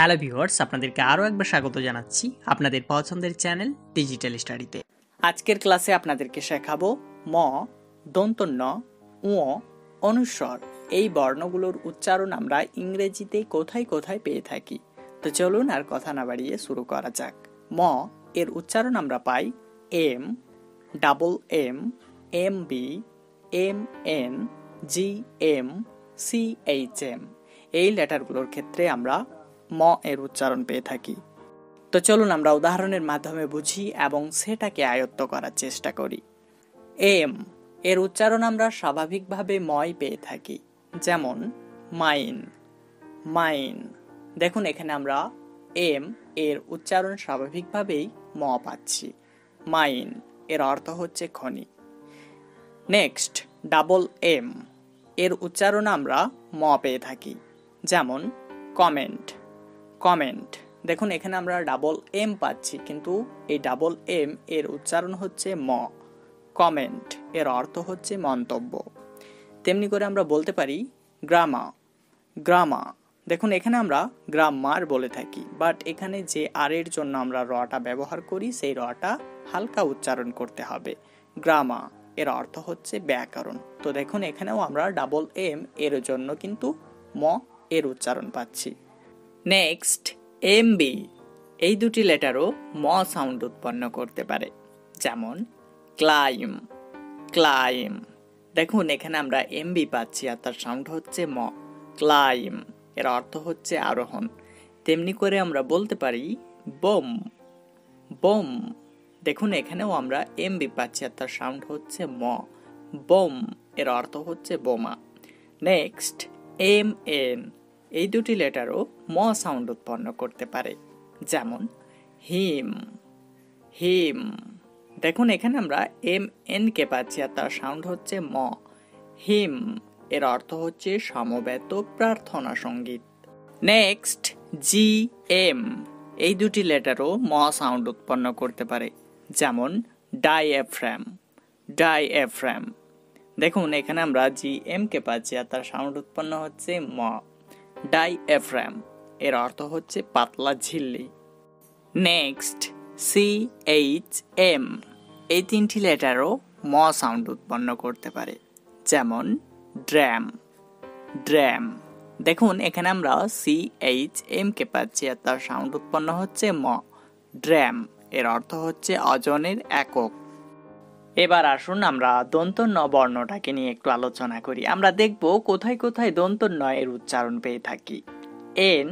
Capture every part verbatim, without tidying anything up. Hello viewers, আপনাদেরকে আরও একবার স্বাগত জানাচ্ছি আপনাদের পছন্দের চ্যানেল ডিজিটাল স্টাডিতে। আজকের ক্লাসে আপনাদেরকে শেখাবো ম, দন্ত ন, উ, অনুস্বর। এই বর্ণগুলোর উচ্চারণ আমরা ইংরেজিতে কোথায় কোথায় পেয়ে থাকি। তো চলুন আর কথা না বাড়িয়ে শুরু করা যাক। ম এর উচ্চারণ আমরা পাই M, double M, M B, M N, G M, C H M. এই লেটারগুলোর ক্ষেত্রে আমরা ম এর উচ্চারণ পেয়ে থাকি। তো চলুন আমরা উদাহরণের মাধ্যমে বুঝি এবং সেটাকে আয়ত্ত করার চেষ্টা করি। এম এর উচ্চারণ আমরা স্বাভাবিকভাবে ময় পেয়ে থাকি, যেমন মাইন, মাইন। দেখুন এখানে আমরা এম এর উচ্চারণ স্বাভাবিকভাবেই ম পাচ্ছি। মাইন এর অর্থ হচ্ছে খনি। নেক্সট ডাবল এম এর উচ্চারণ আমরা ম পেয়ে থাকি, যেমন কমেন্ট, কমেন্ট। দেখুন এখানে আমরা ডাবল এম পাচ্ছি, কিন্তু এই ডাবল এম এর উচ্চারণ হচ্ছে ম। কমেন্ট এর অর্থ হচ্ছে মন্তব্য। তেমনি করে আমরা বলতে পারি গ্রামা, গ্রামা। দেখুন এখানে আমরা গ্রামার বলে থাকি, বাট এখানে যে আর এর জন্য আমরা রটা ব্যবহার করি সেই রটা হালকা উচ্চারণ করতে হবে। গ্রামা এর অর্থ হচ্ছে ব্যাকরণ। তো দেখুন এখানেও আমরা ডাবল এম এর জন্য কিন্তু ম এর উচ্চারণ পাচ্ছি। নেক্সট এম বি, এই দুটি লেটারও ম সাউন্ড উৎপন্ন করতে পারে, যেমন ক্লাইম, ক্লাইম। দেখুন এখানে আমরা এম বি পাচ্ছি আর তার সাউন্ড হচ্ছে ম। ক্লাইম এর অর্থ হচ্ছে আরোহণ। তেমনি করে আমরা বলতে পারি বোম, বোম। দেখুন এখানেও আমরা এম বি পাচ্ছি আর তার সাউন্ড হচ্ছে ম। বোম এর অর্থ হচ্ছে বোমা। নেক্সট এম এন, এই দুটি লেটারও ম সাউন্ড উৎপন্ন করতে পারে, যেমন হিম, হিম। দেখুন এখানে আমরা এম এন কে পাচ্ছি আর তার সাউন্ড হচ্ছে ম। হিম এর অর্থ হচ্ছে সমবেত প্রার্থনা সঙ্গীত। নেক্সট জি এম, এই দুটি লেটারও ম সাউন্ড উৎপন্ন করতে পারে, যেমন ডায়াফ্রাম, ডায়াফ্রাম। দেখুন এখানে আমরা জি এম কে পাচ্ছি আর তার সাউন্ড উৎপন্ন হচ্ছে ম। ডায়াফ্রাম এর অর্থ হচ্ছে পাতলা ঝিল্লি। নেক্সট সি এইচ এম, এই তিনটি লেটারও ম সাউন্ড উৎপন্ন করতে পারে, যেমন ড্র্যাম, ড্র্যাম। দেখুন এখানে আমরা সি এইচ এম কে পাচ্ছি আর তার সাউন্ড উৎপন্ন হচ্ছে ম। ড্র্যাম এর অর্থ হচ্ছে ওজনের একক। এবার আসুন আমরা দন্ত ন বর্ণটাকে নিয়ে একটু আলোচনা করি। আমরা দেখব কোথায় কোথায় দন্ত ন এর উচ্চারণ পেয়ে থাকি। N,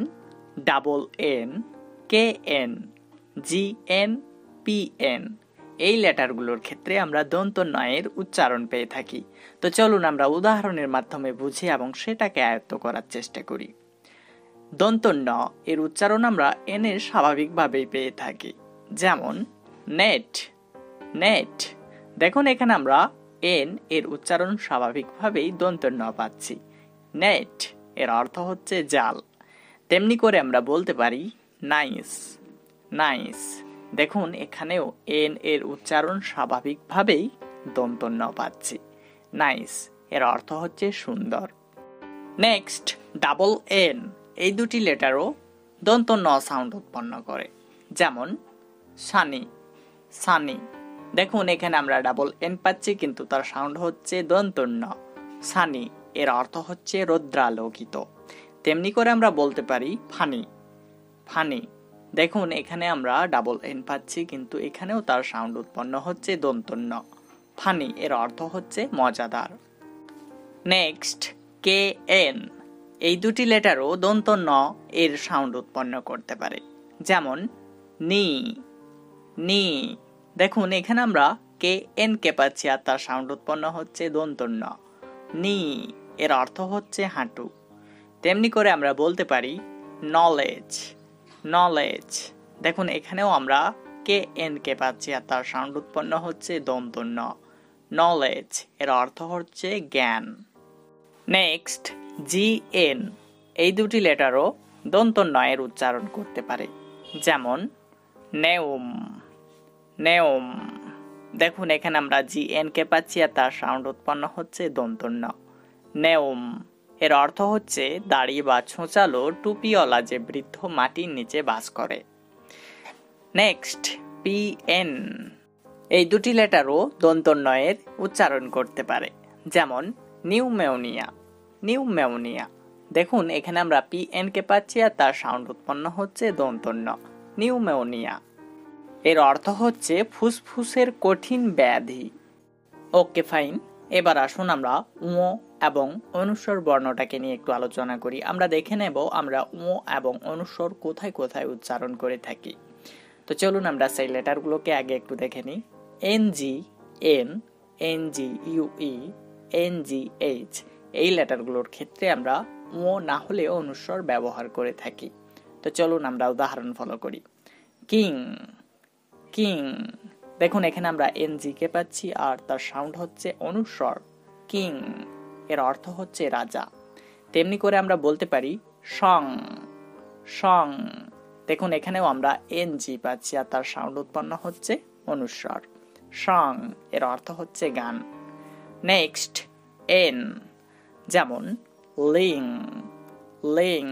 double N, K N, G N, P N, এই লেটারগুলোর ক্ষেত্রে আমরা দন্ত ন এর উচ্চারণ পেয়ে থাকি। তো চলুন আমরা উদাহরণের মাধ্যমে বুঝি এবং সেটাকে আয়ত্ত করার চেষ্টা করি। দন্ত ন এর উচ্চারণ আমরা এন এর স্বাভাবিকভাবেই পেয়ে থাকি, যেমন নেট, নেট। দেখুন এখানে আমরা এন এর উচ্চারণ স্বাভাবিকভাবেই দন্ত ন পাচ্ছি। নেট এর অর্থ হচ্ছে জাল। তেমনি করে আমরা বলতে পারি নাইস, নাইস। দেখুন এখানেও এন এর উচ্চারণ স্বাভাবিকভাবেই দন্ত ন পাচ্ছি। নাইস এর অর্থ হচ্ছে সুন্দর। নেক্সট ডাবল এন, এই দুটি লেটারও দন্ত ন সাউন্ড উৎপন্ন করে, যেমন সানি, সানি। দেখুন এখানে আমরা ডাবল এন পাচ্ছি কিন্তু তার সাউন্ড হচ্ছে দন্ত ন। সানি এর অর্থ হচ্ছে রৌদ্রালোকিত। তেমনি করে আমরা বলতে পারি ফানি, ফানি। দেখুন এখানে আমরা ডাবল এন পাচ্ছি কিন্তু এখানেও তার সাউন্ড উৎপন্ন হচ্ছে দন্ত ন। ফানি এর অর্থ হচ্ছে মজাদার। নেক্সট কে এন, এই দুটি লেটারও দন্ত ন এর সাউন্ড উৎপন্ন করতে পারে, যেমন নি, নি। দেখুন এখানে আমরা কে এন কে পাচ্ছি আর তার সাউন্ড উৎপন্ন হচ্ছে দন্ত ন। নি এর অর্থ হচ্ছে হাঁটু। তেমনি করে আমরা বলতে পারি নলেজ, নলেজ। দেখুন এখানেও আমরা কে এন কে পাচ্ছি আর তার সাউন্ড উৎপন্ন হচ্ছে দন্ত ন। নলেজ এর অর্থ হচ্ছে জ্ঞান। নেক্সট জি এন, এই দুটি লেটারও দন্ত ন এর উচ্চারণ করতে পারে, যেমন নেওম, নেওম। দেখুন এখানে আমরা জি এন কে পাচ্ছি আর তার সাউন্ড উৎপন্ন হচ্ছে দন্ত ন। নেওম এর অর্থ হচ্ছে দাড়ি বা ছোঁচালো টুপিওয়ালা যে বৃদ্ধ মাটির নিচে বাস করে। Next, P N. এই দুটি লেটারও দন্তন্নয়ের উচ্চারণ করতে পারে, যেমন নিউমেউনিয়া, নিউমেউনিয়া। দেখুন এখানে আমরা পি এন কে পাচ্ছি আর তার সাউন্ড উৎপন্ন হচ্ছে দন্তন্য, নিউমেউনিয়া। এর অর্থ হচ্ছে ফুসফুসের কঠিন ব্যাধি। ওকে ফাইন, এবার আসুন আমরা ও এবং অনুস্বর বর্ণটাকে নিয়ে একটু আলোচনা করি। আমরা দেখে নেব আমরা ও এবং অনুস্বর কোথায় কোথায় উচ্চারণ করে থাকি। তো চলুন আমরা সেই লেটারগুলোকে আগে একটু দেখে নিই। N G N, N G U E, N G H, এই লেটারগুলোর ক্ষেত্রে আমরা ও না হলে অনুস্বর ব্যবহার করে থাকি। তো চলুন আমরা উদাহরণ ফলো করি। King, king. দেখুন এখানে আমরা এন জি কে পাচ্ছি আর তার সাউন্ড হচ্ছে অনুস্বর, কিং। এর অর্থ হচ্ছে রাজা। তেমনি করে আমরা বলতে পারি সং, সং। দেখুন এখানেও আমরা এন জি পাচ্ছি আর তার সাউন্ড উৎপন্ন হচ্ছে অনুস্বর, সং। এর অর্থ হচ্ছে গান। নেক্সট, এন, যেমন লিং, লিং।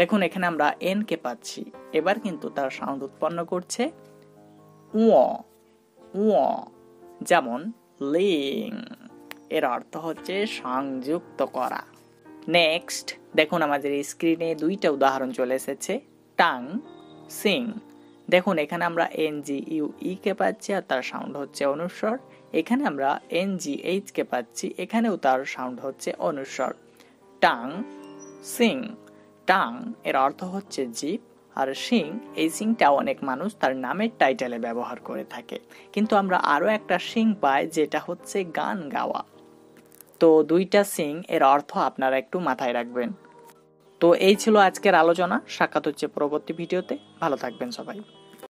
দেখুন এখানে আমরা এন কে পাচ্ছি, এবার কিন্তু তার সাউন্ড উৎপন্ন করছে উ, যেমন লিং। এর অর্থ হচ্ছে সংযুক্ত করা। নেক্সট, দেখুন আমাদের স্ক্রিনে দুইটা উদাহরণ চলে এসেছে, টাং, সিং। দেখুন এখানে আমরা এন জি ইউ ই কে পাচ্ছি আর তার সাউন্ড হচ্ছে অনুস্বর, এখানে আমরা এন জি এইচ কে পাচ্ছি, এখানেও তার সাউন্ড হচ্ছে অনুস্বর, টাং সিং। টাং এর অর্থ হচ্ছে জিভ, আর সিং, এই সিংটা অনেক মানুষ তার নামের টাইটেলে ব্যবহার করে থাকে, কিন্তু আমরা আরও একটা সিং পাই যেটা হচ্ছে গান গাওয়া। তো দুইটা সিং, এর অর্থ আপনারা একটু মাথায় রাখবেন। তো এই ছিল আজকের আলোচনা, সাক্ষাৎ হচ্ছে পরবর্তী ভিডিওতে। ভালো থাকবেন সবাই।